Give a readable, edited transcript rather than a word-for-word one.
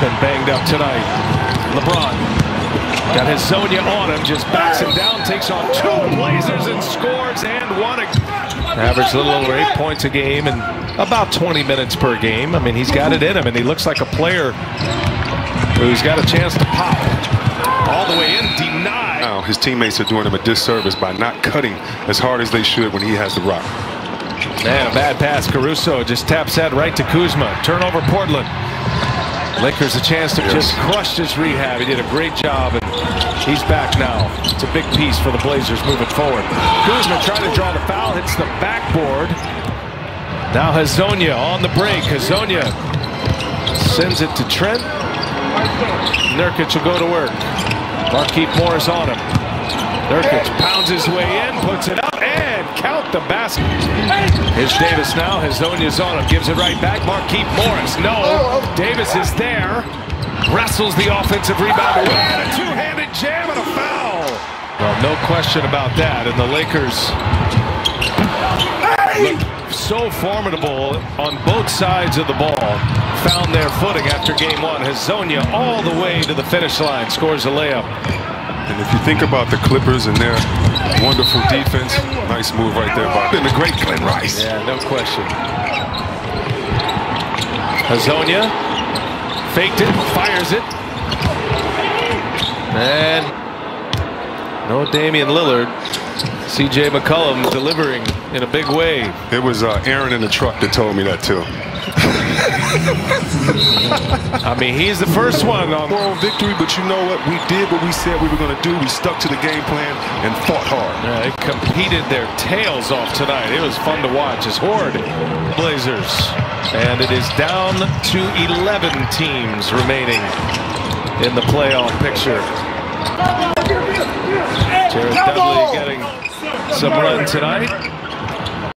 been banged up tonight. LeBron got Hezonja on him, just backs him down, takes on two Blazers and scores and one. Average a little over 8 points a game and about 20 minutes per game. I mean, he's got it in him, and he looks like a player who's got a chance to pop all the way in, denied. Now, his teammates are doing him a disservice by not cutting as hard as they should when he has the rock. Man, a bad pass. Caruso just taps that right to Kuzma. Turnover, Portland. Lakers a chance to just crush this rehab. He did a great job, and he's back now. It's a big piece for the Blazers moving forward. Kuzma trying to draw the foul, hits the backboard. Now Hezonja on the break. Hezonja sends it to Trent. Nurkic will go to work. Marquise Morris on him. Nurkic pounds his way in, puts it up, and count the basket. Here's Davis now. Hezonja's on him. Gives it right back. Marquise Morris. No. Davis is there. Wrestles the offensive rebound away. And a two-handed jam and a foul. Well, no question about that. And the Lakers look so formidable on both sides of the ball. Found their footing after game one. Hezonja all the way to the finish line. Scores a layup. And if you think about the Clippers and their wonderful defense, nice move right there by the great Glenn Rice. Yeah, no question. Hezonja faked it, fires it. And no Damian Lillard. CJ McCollum delivering in a big way. It was Aaron in the truck that told me that too. I mean, he's the first one on victory, but you know what? We did what we said we were going to do. We stuck to the game plan and fought hard. Yeah, they competed their tails off tonight. It was fun to watch as horde Blazers. And it is down to 11 teams remaining in the playoff picture. Jared Dudley getting some run tonight.